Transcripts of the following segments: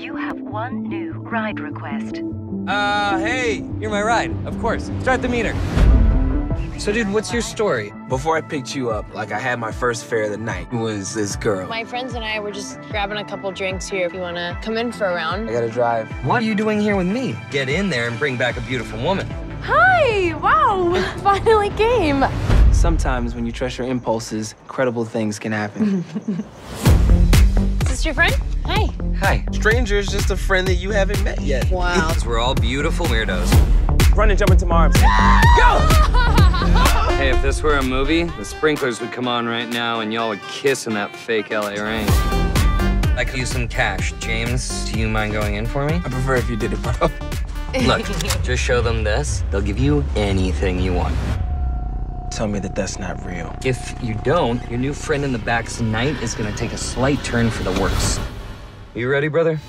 You have one new ride request. Hey, you're my ride. Of course. Start the meter. So, dude, what's your story? Before I picked you up, like, I had my first fare of the night. It was this girl. My friends and I were just grabbing a couple drinks here. If you want to come in for a round. I gotta drive. What are you doing here with me? Get in there and bring back a beautiful woman. Hi! Wow! Finally came. Sometimes when you trust your impulses, incredible things can happen. Is this your friend? Hi. Hi. Stranger's just a friend that you haven't met yet. Wow. We're all beautiful weirdos. Run and jump into my arms. Go! Hey, if this were a movie, the sprinklers would come on right now and y'all would kiss in that fake LA rain. I could use some cash. James, do you mind going in for me? I prefer if you did it, bro. Look, just show them this. They'll give you anything you want. Tell me that that's not real. If you don't, your new friend in the back tonight is gonna take a slight turn for the worse. You ready, brother?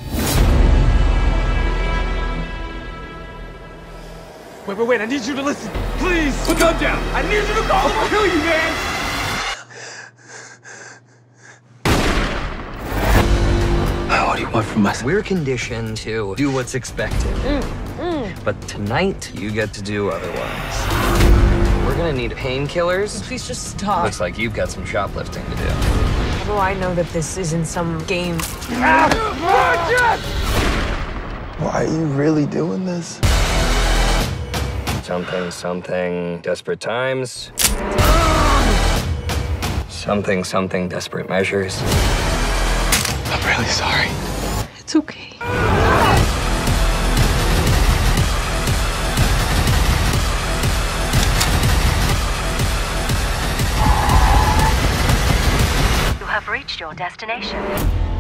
Wait, I need you to listen. Please! Put them down! I need you to call them! I'll kill you, man! What do you want from us? We're conditioned to do what's expected. But tonight, you get to do otherwise. We're gonna need painkillers. Please just stop. Looks like you've got some shoplifting to do. How do I know that this isn't some game? Why are you really doing this? Something, desperate times. Something, desperate measures. I'm really sorry. It's okay. You have reached your destination.